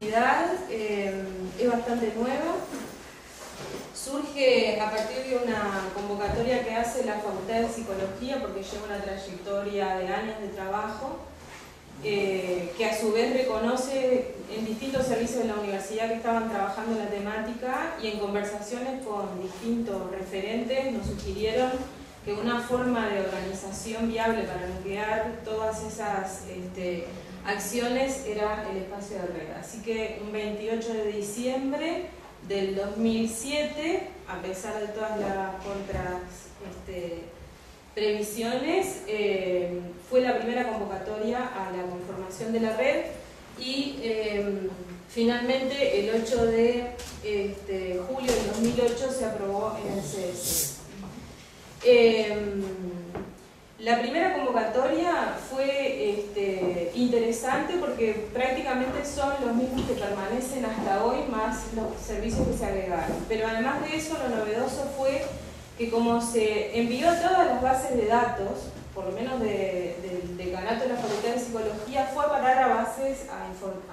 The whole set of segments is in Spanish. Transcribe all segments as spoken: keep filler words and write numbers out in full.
Eh, es bastante nueva, surge a partir de una convocatoria que hace la Facultad de Psicología, porque lleva una trayectoria de años de trabajo, eh, que a su vez reconoce en distintos servicios de la universidad que estaban trabajando en la temática, y en conversaciones con distintos referentes nos sugirieron que una forma de organización viable para nuclear todas esas este, acciones era el espacio de red. Así que un veintiocho de diciembre del dos mil siete, a pesar de todas las contras este, previsiones, eh, fue la primera convocatoria a la conformación de la red, y eh, finalmente el ocho de julio del dos mil ocho se aprobó en el C E S. Eh, La primera convocatoria fue este, interesante, porque prácticamente son los mismos que permanecen hasta hoy, más los servicios que se agregaron. Pero además de eso, lo novedoso fue que, como se envió todas las bases de datos, por lo menos de, del decanato de la Facultad de Psicología, fue a parar a bases, a,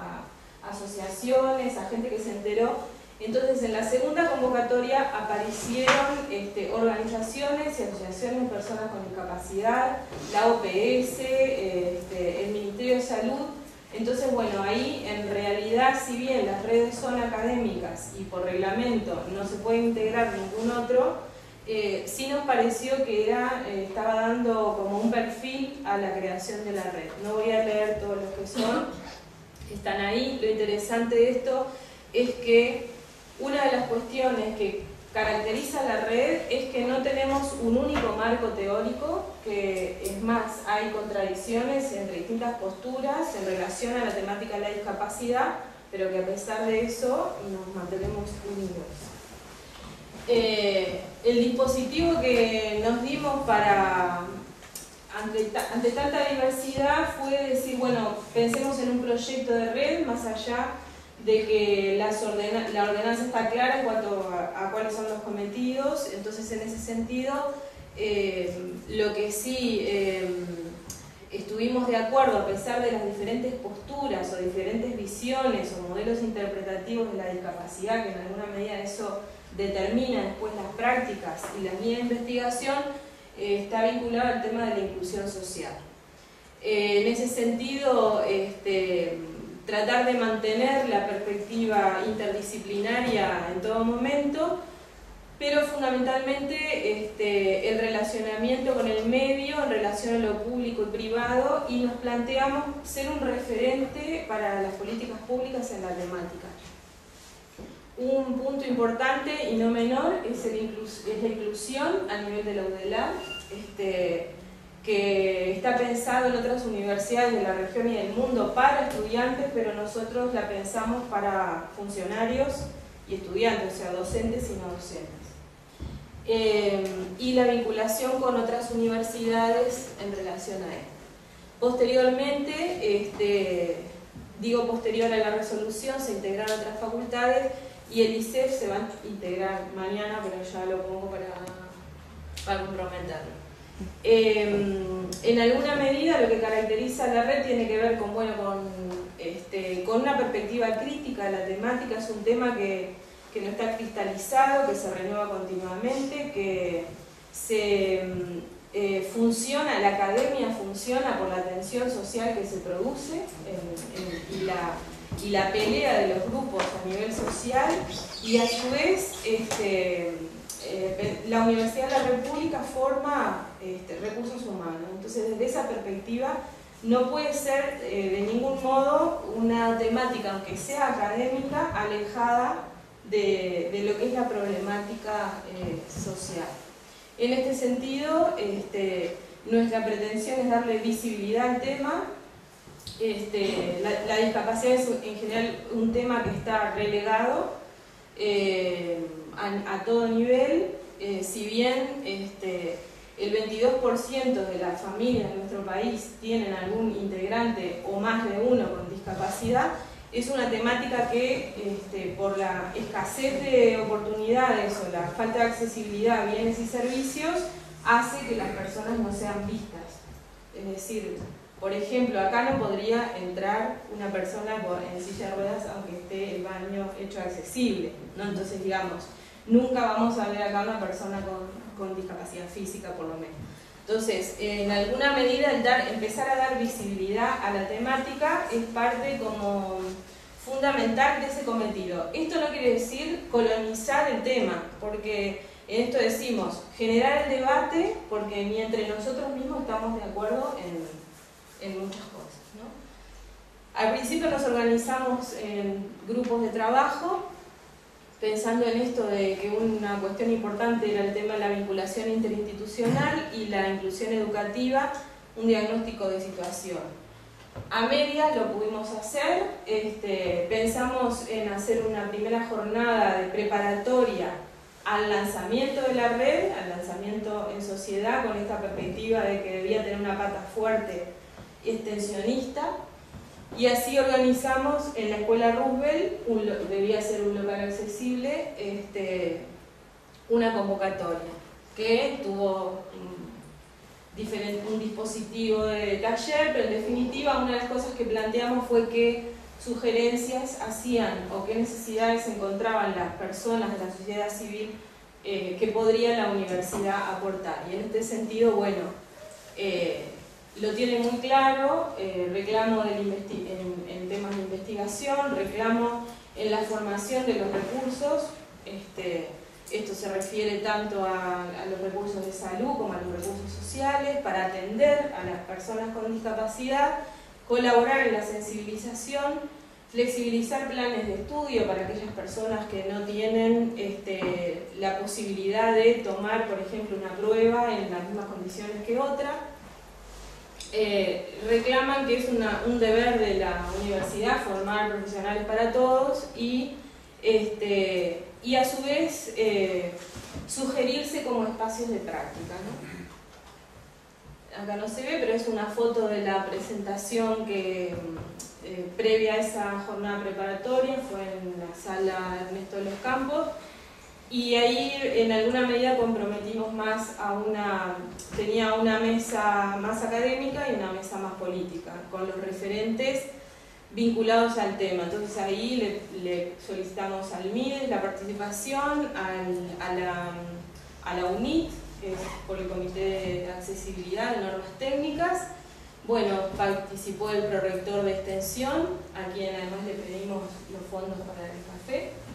a asociaciones, a gente que se enteró. Entonces, en la segunda convocatoria aparecieron este, organizaciones y asociaciones de personas con discapacidad, la O P S, este, el Ministerio de Salud. Entonces, bueno, ahí en realidad, si bien las redes son académicas y por reglamento no se puede integrar ningún otro, eh, sí nos pareció que era, eh, estaba dando como un perfil a la creación de la red. No voy a leer todos los que son, que están ahí. Lo interesante de esto es que una de las cuestiones que caracteriza la red es que no tenemos un único marco teórico, que es más, hay contradicciones entre distintas posturas en relación a la temática de la discapacidad, pero que a pesar de eso nos mantenemos unidos. Eh, el dispositivo que nos dimos para ante, ta, ante tanta diversidad fue decir, bueno, pensemos en un proyecto de red más allá de que las ordena la ordenanza está clara en cuanto a, a cuáles son los cometidos. Entonces, en ese sentido, eh, lo que sí eh, estuvimos de acuerdo, a pesar de las diferentes posturas o diferentes visiones o modelos interpretativos de la discapacidad, que en alguna medida eso determina después las prácticas y las líneas de investigación, eh, está vinculado al tema de la inclusión social. Eh, en ese sentido, este, tratar de mantener la perspectiva interdisciplinaria en todo momento, pero fundamentalmente este, el relacionamiento con el medio en relación a lo público y privado, y nos planteamos ser un referente para las políticas públicas en la temática. Un punto importante y no menor es, el inclus es la inclusión a nivel de la Udelar, este, que está pensado en otras universidades de la región y del mundo para estudiantes, pero nosotros la pensamos para funcionarios y estudiantes, o sea, docentes y no docentes. Eh, y la vinculación con otras universidades en relación a esto. Posteriormente, este, digo posterior a la resolución, se integraron otras facultades y el ICEF se va a integrar mañana, pero ya lo pongo para, para comprometerlo. Eh, en alguna medida lo que caracteriza a la red tiene que ver con, bueno, con, este, con una perspectiva crítica de la temática. Es un tema que, que no está cristalizado, que se renueva continuamente, que se eh, funciona, la academia funciona por la tensión social que se produce en, en, y, la, y la pelea de los grupos a nivel social, y a su vez este, eh, la Universidad de la República forma Este, recursos humanos. Entonces, desde esa perspectiva no puede ser eh, de ningún modo una temática, aunque sea académica, alejada de, de lo que es la problemática eh, social. En este sentido, este, nuestra pretensión es darle visibilidad al tema. Este, la, la discapacidad es en general un tema que está relegado eh, a, a todo nivel, eh, si bien este, el veintidós por ciento de las familias de nuestro país tienen algún integrante o más de uno con discapacidad. Es una temática que este, por la escasez de oportunidades o la falta de accesibilidad a bienes y servicios hace que las personas no sean vistas. Es decir, Por ejemplo, acá no podría entrar una persona en silla de ruedas aunque esté el baño hecho accesible, ¿no? Entonces, digamos, nunca vamos a ver acá una persona con, con discapacidad física, por lo menos. Entonces, en alguna medida, el dar, empezar a dar visibilidad a la temática es parte como fundamental de ese cometido. Esto no quiere decir colonizar el tema, porque en esto decimos generar el debate, porque ni entre nosotros mismos estamos de acuerdo en... en muchas cosas, ¿no? Al principio nos organizamos en grupos de trabajo, pensando en esto de que una cuestión importante era el tema de la vinculación interinstitucional y la inclusión educativa, un diagnóstico de situación. A medias lo pudimos hacer, este, pensamos en hacer una primera jornada de preparatoria al lanzamiento de la red, al lanzamiento en sociedad, con esta perspectiva de que debía tener una pata fuerte extensionista, y así organizamos en la Escuela Roosevelt, un, debía ser un local accesible, este, una convocatoria que tuvo un, diferente, un dispositivo de taller, pero en definitiva una de las cosas que planteamos fue qué sugerencias hacían o qué necesidades encontraban las personas de la sociedad civil eh, que podría la universidad aportar, y en este sentido, bueno, eh, lo tiene muy claro, eh, reclamo del investi en, en temas de investigación, reclamo en la formación de los recursos, este, esto se refiere tanto a, a los recursos de salud como a los recursos sociales, para atender a las personas con discapacidad, colaborar en la sensibilización, flexibilizar planes de estudio para aquellas personas que no tienen este, la posibilidad de tomar, por ejemplo, una prueba en las mismas condiciones que otra. Eh, reclaman que es una, un deber de la universidad formar profesionales para todos y, este, y a su vez eh, sugerirse como espacios de práctica, ¿no? Acá no se ve, pero es una foto de la presentación que eh, previa a esa jornada preparatoria fue en la sala Ernesto de los Campos. Y ahí en alguna medida comprometimos más a una, tenía una mesa más académica y una mesa más política, con los referentes vinculados al tema. Entonces ahí le, le solicitamos al MIDES la participación, al, a, la, a la UNIT, que es por el Comité de Accesibilidad de Normas Técnicas. Bueno, participó el prorector de extensión, a quien además le pedimos los fondos para el café.